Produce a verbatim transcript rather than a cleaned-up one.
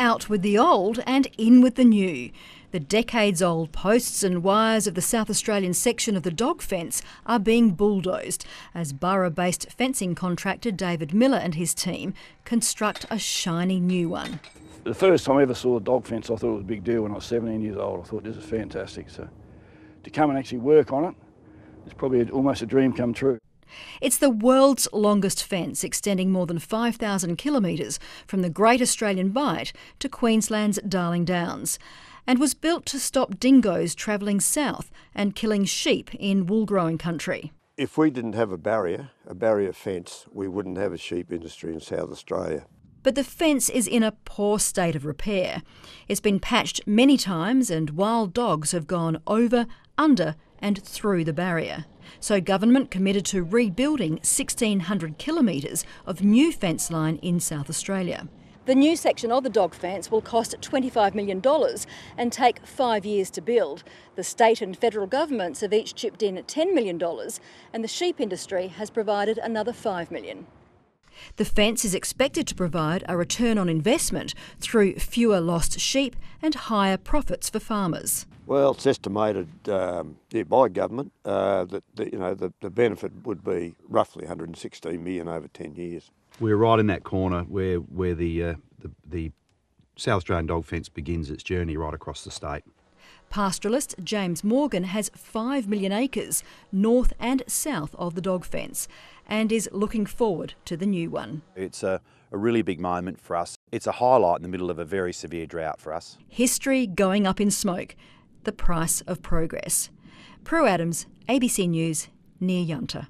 Out with the old and in with the new. The decades-old posts and wires of the South Australian section of the dog fence are being bulldozed as Burra-based fencing contractor David Miller and his team construct a shiny new one. The first time I ever saw a dog fence, I thought it was a big deal when I was seventeen years old. I thought, this is fantastic. So to come and actually work on it, it's probably almost a dream come true. It's the world's longest fence, extending more than five thousand kilometres from the Great Australian Bight to Queensland's Darling Downs, and was built to stop dingoes travelling south and killing sheep in wool-growing country. If we didn't have a barrier, a barrier fence, we wouldn't have a sheep industry in South Australia. But the fence is in a poor state of repair. It's been patched many times and wild dogs have gone over, under and through the barrier. So government committed to rebuilding sixteen hundred kilometres of new fence line in South Australia. The new section of the dog fence will cost twenty-five million dollars and take five years to build. The state and federal governments have each chipped in ten million dollars and the sheep industry has provided another five million dollars. The fence is expected to provide a return on investment through fewer lost sheep and higher profits for farmers. Well, it's estimated um, yeah, by government uh, that the, you know the, the benefit would be roughly one hundred and sixteen million dollars over ten years. We're right in that corner where where the, uh, the the South Australian dog fence begins its journey right across the state. Pastoralist James Morgan has five million acres north and south of the dog fence and is looking forward to the new one. It's a, a really big moment for us. It's a highlight in the middle of a very severe drought for us. History going up in smoke, the price of progress. Prue Adams, A B C News, near Yunta.